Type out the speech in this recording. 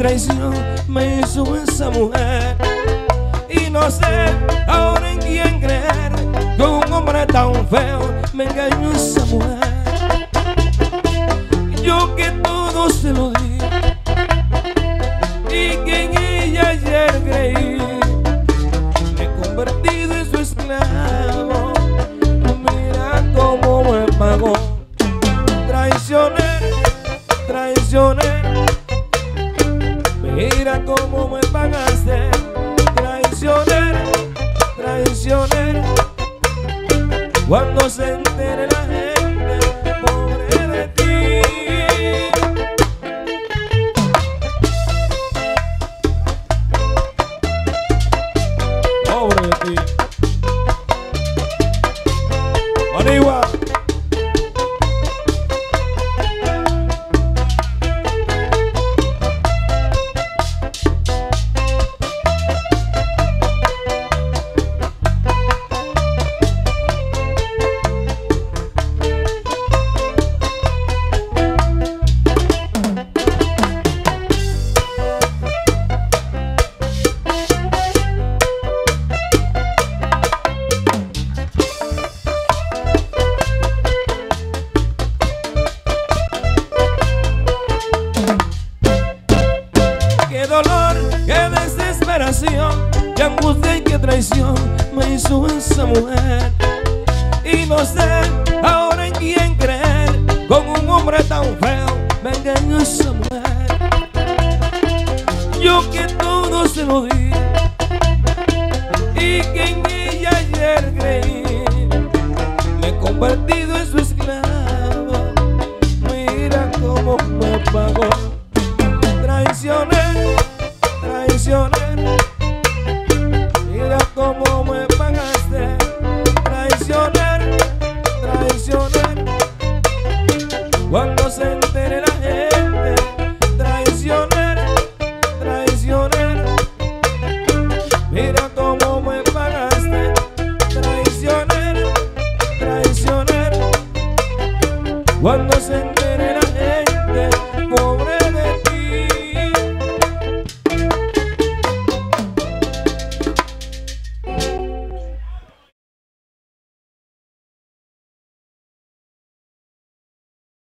traición me hizo esa mujer, y no sé ahora en quién creer. Con un hombre tan feo me engañó esa mujer. Yo que todo se lo di y que en ella ayer creí, me he convertido en su esclavo. Mira cómo me pagó. Traicionera, traicionera, mira cómo me pagaste. Traicionera, traicionera, cuando se entere la gente, pobre de ti, pobre de ti. Arriba. Qué angustia y qué traición me hizo esa mujer, y no sé ahora en quién creer. Con un hombre tan feo me engañó esa mujer. Yo que todo se lo di y que en ella ayer creí, me he convertido en su esclavo. Mira cómo me pagó. Traicionera, traicionera, mira cómo me pagaste. Traicionera, traicionera, cuando se entere la gente. Traicionera, traicionera, mira cómo me pagaste. Traicionera, traicionera, cuando se entere